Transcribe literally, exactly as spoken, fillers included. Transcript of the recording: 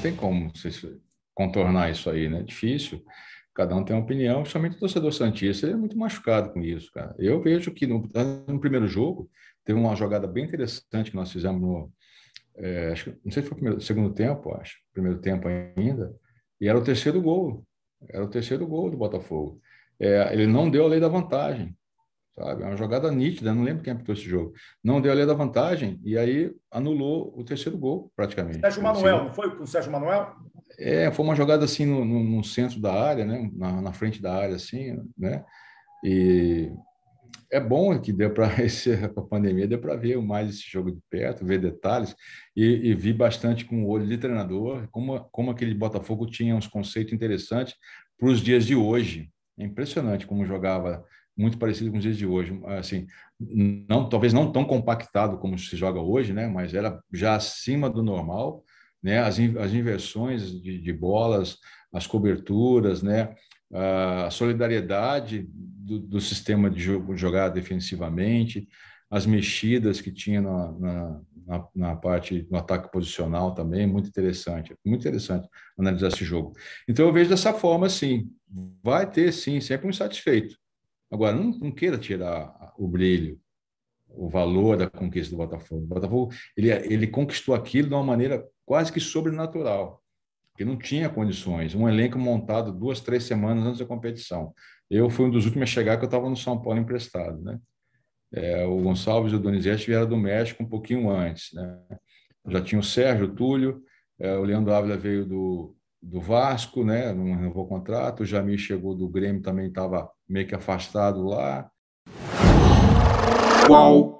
tem como contornar isso aí, né? É difícil. Cada um tem uma opinião, principalmente o torcedor santista. Ele é muito machucado com isso, cara. Eu vejo que no, no primeiro jogo teve uma jogada bem interessante que nós fizemos no... É, acho, não sei se foi o primeiro, segundo tempo, acho. Primeiro tempo ainda. E era o terceiro gol. Era o terceiro gol do Botafogo. É, ele não deu a lei da vantagem, sabe? É uma jogada nítida, não lembro quem apitou esse jogo. Não deu a lei da vantagem e aí anulou o terceiro gol, praticamente. Sérgio Manuel, assim, não foi com o Sérgio Manuel? É, foi uma jogada assim no, no, no centro da área, né? Na, na frente da área, assim, né? E é bom que deu para a pandemia, deu para ver mais esse jogo de perto, ver detalhes e, e vi bastante com o olho de treinador como, como aquele Botafogo tinha uns conceitos interessantes para os dias de hoje. É impressionante como jogava, muito parecido com os dias de hoje. Assim, não, talvez não tão compactado como se joga hoje, né? Mas era já acima do normal. Né, as, as inversões de, de bolas, as coberturas, né, a solidariedade do, do sistema de jogo, jogar defensivamente, as mexidas que tinha na, na, na, na parte do ataque posicional também, muito interessante, muito interessante analisar esse jogo. Então eu vejo dessa forma, sim, vai ter sim, sempre um insatisfeito. Agora, não, não queira tirar o brilho, o valor da conquista do Botafogo. O Botafogo ele, ele conquistou aquilo de uma maneira quase que sobrenatural, porque não tinha condições. Um elenco montado duas, três semanas antes da competição. Eu fui um dos últimos a chegar, que eu estava no São Paulo emprestado, né? É, o Gonçalves e o Donizete vieram do México um pouquinho antes, né? Já tinha o Sérgio, o Túlio, é, o Leandro Ávila veio do, do Vasco, né? Não renovou o contrato, o Jami chegou do Grêmio, também estava meio que afastado lá. Qual